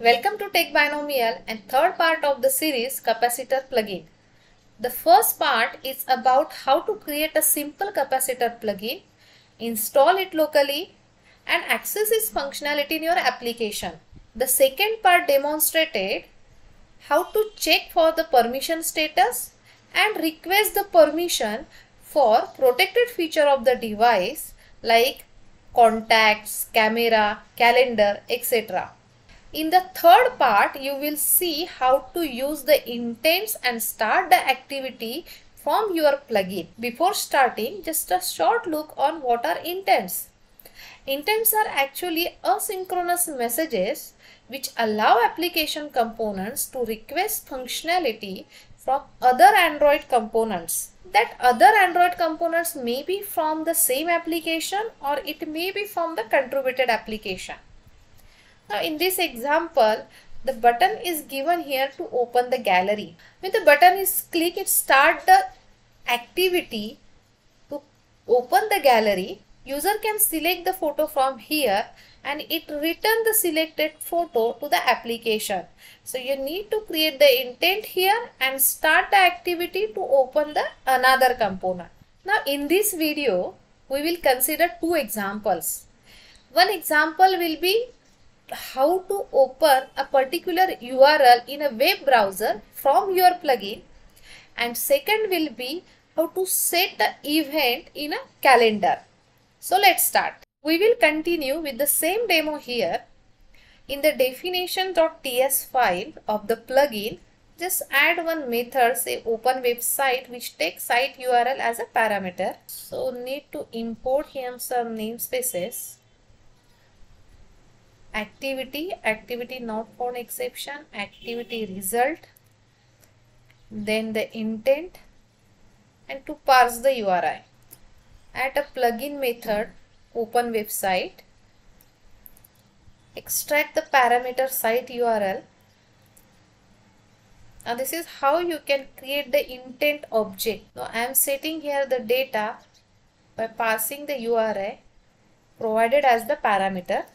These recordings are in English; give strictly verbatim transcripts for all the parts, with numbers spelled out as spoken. Welcome to Tech Binomial and third part of the series Capacitor Plugin. The first part is about how to create a simple capacitor plugin, install it locally and access its functionality in your application. The second part demonstrated how to check for the permission status and request the permission for protected feature of the device like contacts, camera, calendar, et cetera. In the third part, you will see how to use the intents and start the activity from your plugin. Before starting, just a short look on what are intents. Intents are actually asynchronous messages which allow application components to request functionality from other Android components. That other Android components may be from the same application or it may be from the contributed application. Now in this example, the button is given here to open the gallery. When the button is clicked, it starts the activity to open the gallery. User can select the photo from here and it returns the selected photo to the application. So you need to create the intent here and start the activity to open the another component. Now in this video, we will consider two examples. One example will be how to open a particular U R L in a web browser from your plugin, and second will be how to set the event in a calendar. So let's start. We will continue with the same demo here. In the definition.ts file of the plugin, just add one method, say open website, which takes site U R L as a parameter. So need to import here some namespaces. Activity, activity not found exception, activity result, then the intent, and to parse the U R I. Add a plugin method, open website, extract the parameter site U R L. Now this is how you can create the intent object. Now I am setting here the data by parsing the U R I provided as the parameter.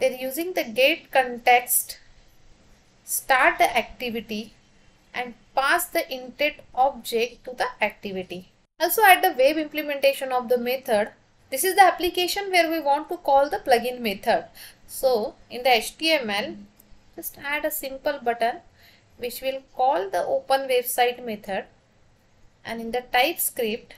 Then using the get context, start the activity and pass the intent object to the activity. Also add the web implementation of the method. This is the application where we want to call the plugin method. So in the H T M L, just add a simple button which will call the open website method, and in the TypeScript,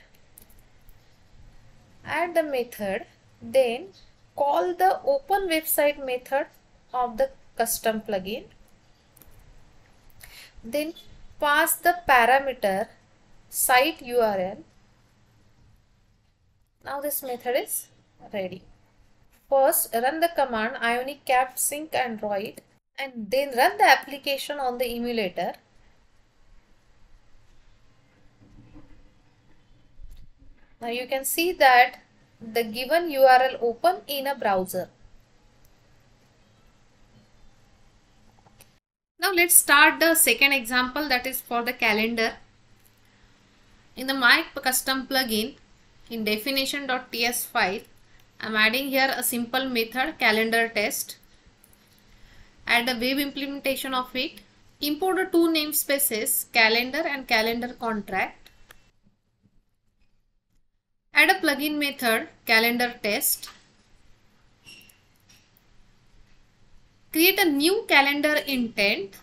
add the method, then call the open website method of the custom plugin, then pass the parameter site U R L. Now this method is ready. First run the command ionic cap sync android and then run the application on the emulator. Now you can see that the given U R L open in a browser. Now let's start the second example, that is for the calendar. In the MyCustom plugin, in definition.ts file, I'm adding here a simple method calendar test. Add the web implementation of it. Import the two namespaces calendar and calendarContract. Add a plugin method calendar test. Create a new calendar intent,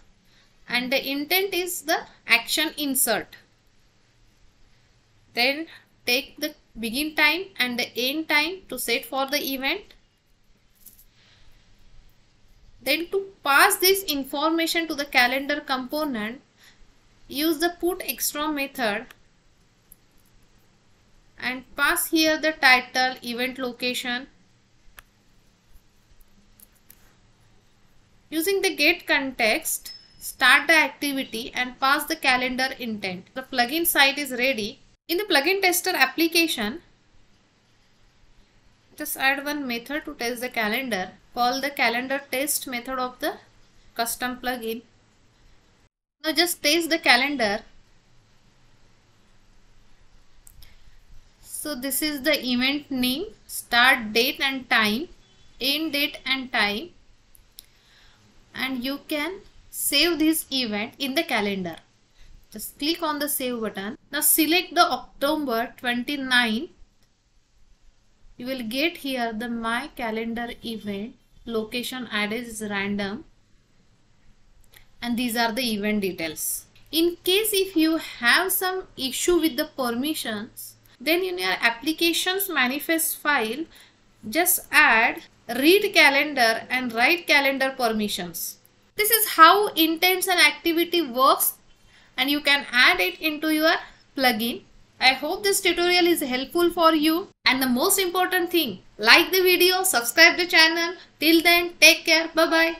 and the intent is the action insert. Then take the begin time and the end time to set for the event. Then to pass this information to the calendar component, use the put extra method and pass here the title, event location. Using the get context, start the activity and pass the calendar intent. The plugin site is ready. In the plugin tester application, just add one method to test the calendar. Call the calendar test method of the custom plugin. Now just test the calendar. So this is the event name, start date and time, end date and time, and you can save this event in the calendar. Just click on the save button. Now select the October twenty-ninth. You will get here the my calendar event. Location added is random. And these are the event details. In case if you have some issue with the permissions, then in your applications manifest file, just add read calendar and write calendar permissions. This is how intents and activity works, and you can add it into your plugin. I hope this tutorial is helpful for you. And the most important thing, like the video, subscribe the channel. Till then, take care. Bye bye.